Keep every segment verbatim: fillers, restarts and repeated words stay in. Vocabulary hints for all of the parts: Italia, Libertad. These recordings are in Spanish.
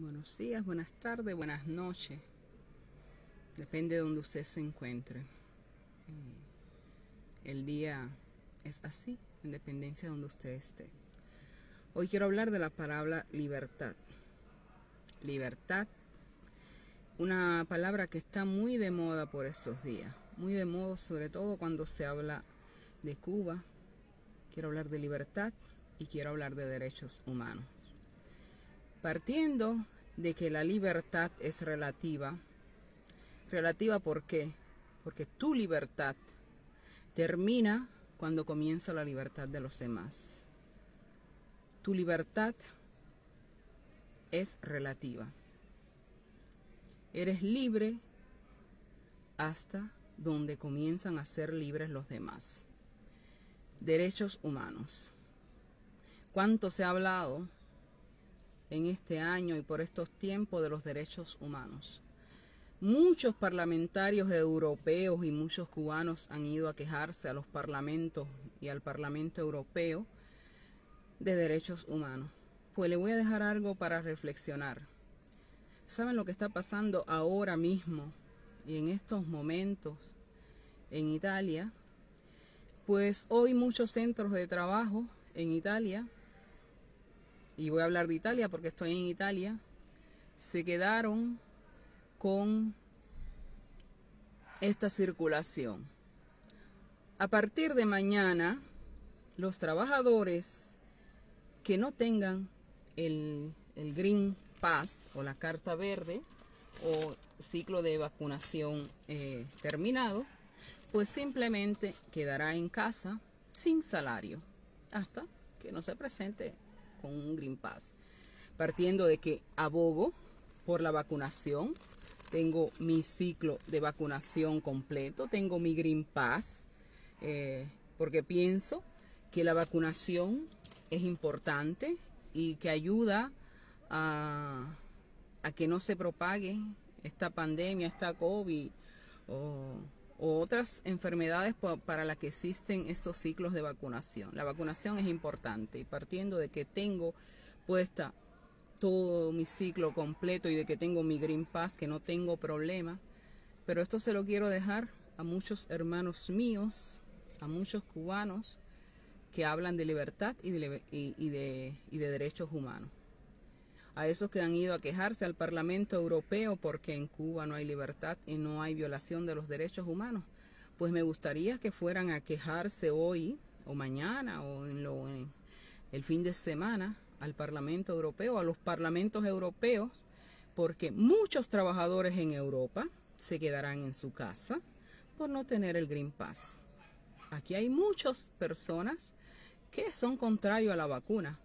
Buenos días, buenas tardes, buenas noches. Depende de donde usted se encuentre. El día es así, en dependencia de donde usted esté. Hoy quiero hablar de la palabra libertad. Libertad, una palabra que está muy de moda por estos días. Muy de moda, sobre todo cuando se habla de Cuba. Quiero hablar de libertad y quiero hablar de derechos humanos. Partiendo de que la libertad es relativa. ¿Relativa por qué? Porque tu libertad termina cuando comienza la libertad de los demás. Tu libertad es relativa. Eres libre hasta donde comienzan a ser libres los demás. Derechos humanos. ¿Cuánto se ha hablado en este año y por estos tiempos de los derechos humanos? Muchos parlamentarios europeos y muchos cubanos han ido a quejarse a los parlamentos y al Parlamento Europeo de derechos humanos. Pues le voy a dejar algo para reflexionar. ¿Saben lo que está pasando ahora mismo y en estos momentos en Italia? Pues hoy muchos centros de trabajo en Italia, y voy a hablar de Italia porque estoy en Italia, se quedaron con esta circulación. A partir de mañana, los trabajadores que no tengan el, el Green Pass o la carta verde o ciclo de vacunación eh, terminado, pues simplemente quedará en casa sin salario hasta que no se presente con un Green Pass. Partiendo de que abogo por la vacunación, tengo mi ciclo de vacunación completo, tengo mi Green Pass, eh, porque pienso que la vacunación es importante y que ayuda a, a que no se propague esta pandemia, esta COVID o, o otras enfermedades para las que existen estos ciclos de vacunación. La vacunación es importante y partiendo de que tengo puesta todo mi ciclo completo y de que tengo mi Green Pass, que no tengo problema, pero esto se lo quiero dejar a muchos hermanos míos, a muchos cubanos que hablan de libertad y de, y, y de, y de derechos humanos, a esos que han ido a quejarse al Parlamento Europeo porque en Cuba no hay libertad y no hay violación de los derechos humanos. Pues me gustaría que fueran a quejarse hoy o mañana o en, lo, en el fin de semana al Parlamento Europeo, a los parlamentos europeos, porque muchos trabajadores en Europa se quedarán en su casa por no tener el Green Pass. Aquí hay muchas personas que son contrarios a la vacuna.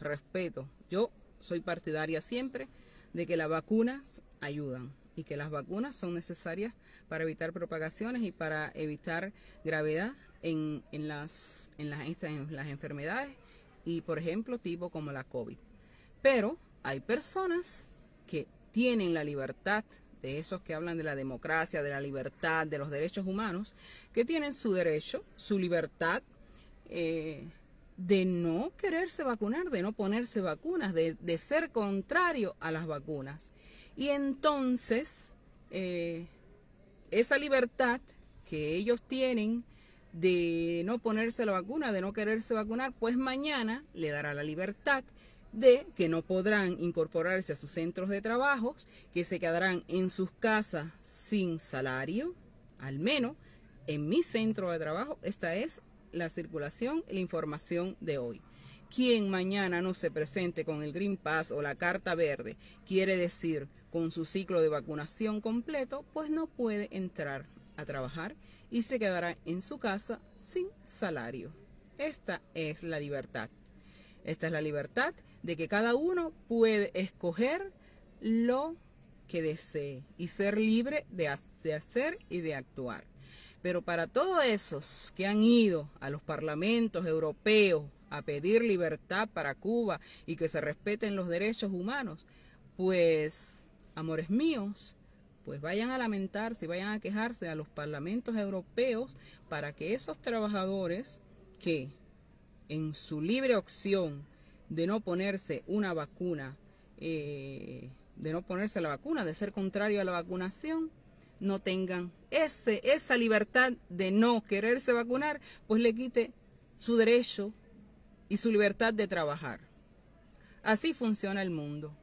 Respeto, yo soy partidaria siempre de que las vacunas ayudan y que las vacunas son necesarias para evitar propagaciones y para evitar gravedad en, en, las, en, las, en las enfermedades y por ejemplo tipo como la COVID. Pero hay personas que tienen la libertad, de esos que hablan de la democracia, de la libertad, de los derechos humanos, que tienen su derecho, su libertad eh, de no quererse vacunar, de no ponerse vacunas, de, de ser contrario a las vacunas. Y entonces eh, esa libertad que ellos tienen de no ponerse la vacuna, de no quererse vacunar, pues mañana le dará la libertad de que no podrán incorporarse a sus centros de trabajo, que se quedarán en sus casas sin salario. Al menos en mi centro de trabajo, esta es la circulación y la información de hoy. Quien mañana no se presente con el Green Pass o la carta verde, quiere decir con su ciclo de vacunación completo, pues no puede entrar a trabajar y se quedará en su casa sin salario. Esta es la libertad. Esta es la libertad de que cada uno puede escoger lo que desee y ser libre de hacer y de actuar. Pero para todos esos que han ido a los parlamentos europeos a pedir libertad para Cuba y que se respeten los derechos humanos, pues, amores míos, pues vayan a lamentarse, vayan a quejarse a los parlamentos europeos para que esos trabajadores que en su libre opción de no ponerse una vacuna eh, de no ponerse la vacuna, de ser contrario a la vacunación, no tengan ese, esa libertad de no quererse vacunar, pues le quite su derecho y su libertad de trabajar. Así funciona el mundo.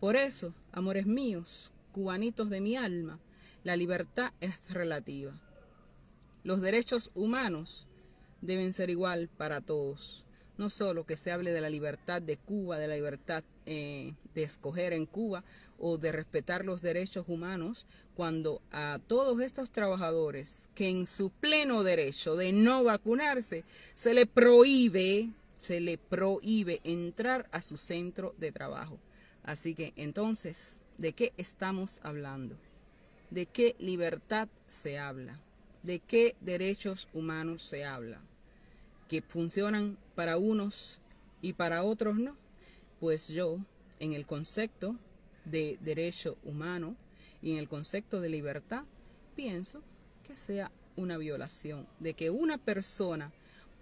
Por eso, amores míos, cubanitos de mi alma, la libertad es relativa. Los derechos humanos deben ser igual para todos. No solo que se hable de la libertad de Cuba, de la libertad eh, de escoger en Cuba o de respetar los derechos humanos, cuando a todos estos trabajadores que en su pleno derecho de no vacunarse se le prohíbe, se le prohíbe entrar a su centro de trabajo. Así que entonces, ¿de qué estamos hablando? ¿De qué libertad se habla? ¿De qué derechos humanos se habla? ¿Que funcionan para unos y para otros no? Pues yo, en el concepto de derecho humano y en el concepto de libertad, pienso que sea una violación, de que una persona,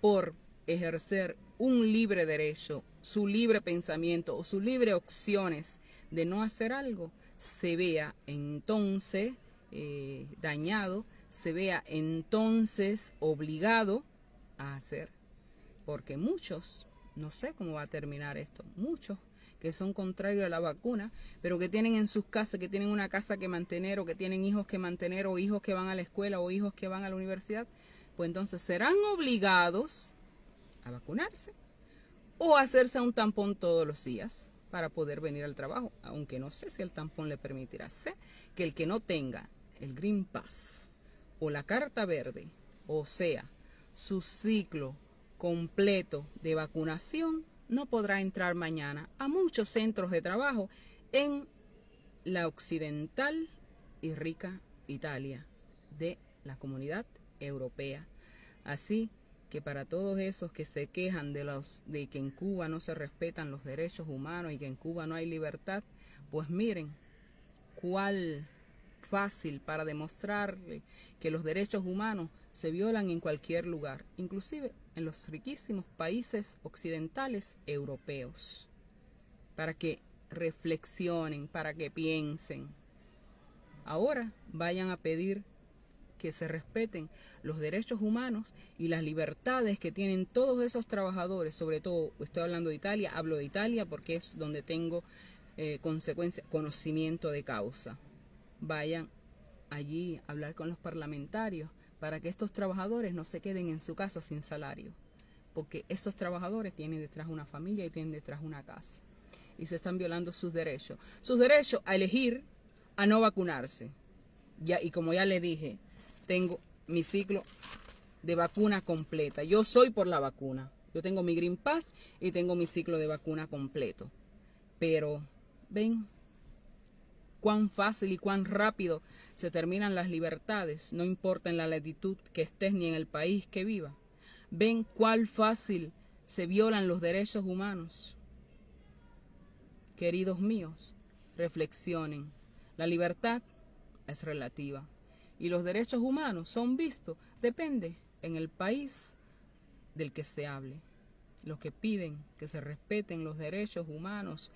por ejercer un libre derecho, su libre pensamiento o sus libres opciones de no hacer algo, se vea entonces eh, dañado, se vea entonces obligado a hacer, porque muchos, no sé cómo va a terminar esto, muchos que son contrarios a la vacuna, pero que tienen en sus casas, que tienen una casa que mantener, o que tienen hijos que mantener, o hijos que van a la escuela, o hijos que van a la universidad, pues entonces serán obligados a vacunarse, o a hacerse un tampón todos los días, para poder venir al trabajo, aunque no sé si el tampón le permitirá. Sé que el que no tenga el Green Pass, o la carta verde, o sea, su ciclo completo de vacunación, no podrá entrar mañana a muchos centros de trabajo en la occidental y rica Italia de la Comunidad Europea. Así que para todos esos que se quejan de, los, de que en Cuba no se respetan los derechos humanos y que en Cuba no hay libertad, pues miren cuál fácil para demostrarle que los derechos humanos se violan en cualquier lugar, inclusive en los riquísimos países occidentales europeos, para que reflexionen, para que piensen. Ahora vayan a pedir que se respeten los derechos humanos y las libertades que tienen todos esos trabajadores, sobre todo, estoy hablando de Italia, hablo de Italia porque es donde tengo eh, consecuencia, conocimiento de causa. Vayan allí a hablar con los parlamentarios para que estos trabajadores no se queden en su casa sin salario, porque estos trabajadores tienen detrás una familia y tienen detrás una casa, y se están violando sus derechos, sus derechos a elegir, a no vacunarse. Ya, y como ya le dije, tengo mi ciclo de vacuna completa. Yo soy por la vacuna. Yo tengo mi Green Pass y tengo mi ciclo de vacuna completo. Pero ven cuán fácil y cuán rápido se terminan las libertades. No importa en la latitud que estés ni en el país que viva. Ven cuán fácil se violan los derechos humanos. Queridos míos, reflexionen. La libertad es relativa. Y los derechos humanos son vistos, depende en el país del que se hable. Los que piden que se respeten los derechos humanos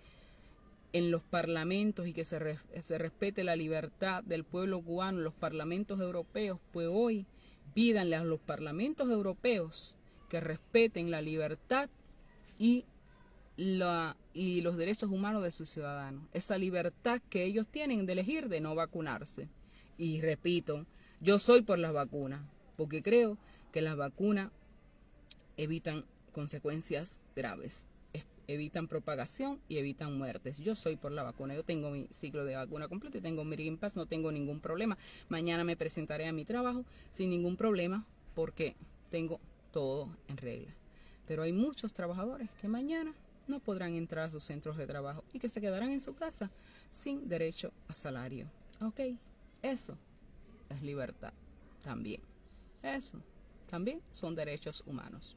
en los parlamentos y que se, re, se respete la libertad del pueblo cubano en los parlamentos europeos, pues hoy pídanle a los parlamentos europeos que respeten la libertad y, la, y los derechos humanos de sus ciudadanos. Esa libertad que ellos tienen de elegir de no vacunarse. Y repito, yo soy por las vacunas, porque creo que las vacunas evitan consecuencias graves, evitan propagación y evitan muertes. Yo soy por la vacuna, yo tengo mi ciclo de vacuna completo, tengo mi Green Pass, no tengo ningún problema. Mañana me presentaré a mi trabajo sin ningún problema porque tengo todo en regla. Pero hay muchos trabajadores que mañana no podrán entrar a sus centros de trabajo y que se quedarán en su casa sin derecho a salario. ¿Ok? Eso es libertad también. Eso también son derechos humanos.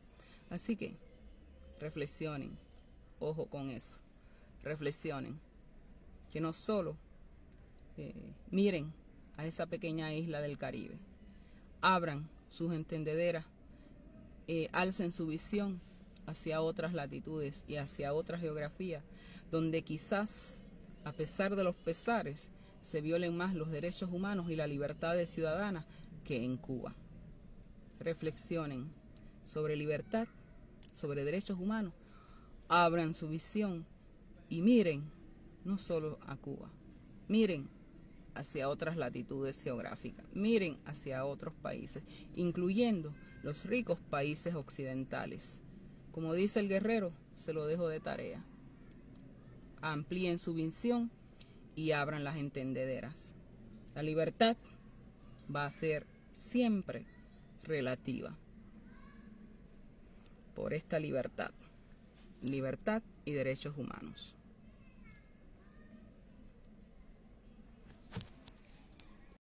Así que reflexionen, ojo con eso, reflexionen, que no solo eh, miren a esa pequeña isla del Caribe, abran sus entendederas, eh, alcen su visión hacia otras latitudes y hacia otras geografías, donde quizás a pesar de los pesares, se violen más los derechos humanos y la libertad de ciudadanas que en Cuba. Reflexionen sobre libertad, sobre derechos humanos, abran su visión y miren no solo a Cuba, miren hacia otras latitudes geográficas, miren hacia otros países, incluyendo los ricos países occidentales. Como dice el guerrero, se lo dejo de tarea. Amplíen su visión y abran las entendederas. La libertad va a ser siempre relativa. Por esta libertad, libertad y derechos humanos.